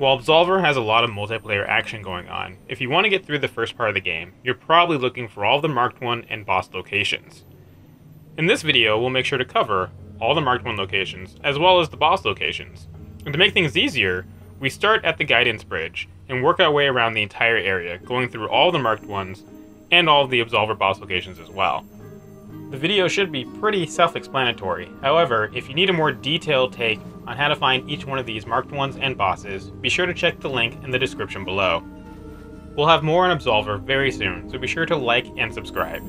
While Absolver has a lot of multiplayer action going on, if you want to get through the first part of the game, you're probably looking for all the Marked One and boss locations. In this video, we'll make sure to cover all the Marked One locations, as well as the boss locations. And to make things easier, we start at the Guidance Bridge, and work our way around the entire area, going through all the Marked Ones, and all of the Absolver boss locations as well. The video should be pretty self-explanatory, however, if you need a more detailed take on how to find each one of these Marked Ones and bosses, be sure to check the link in the description below. We'll have more on Absolver very soon, so be sure to like and subscribe.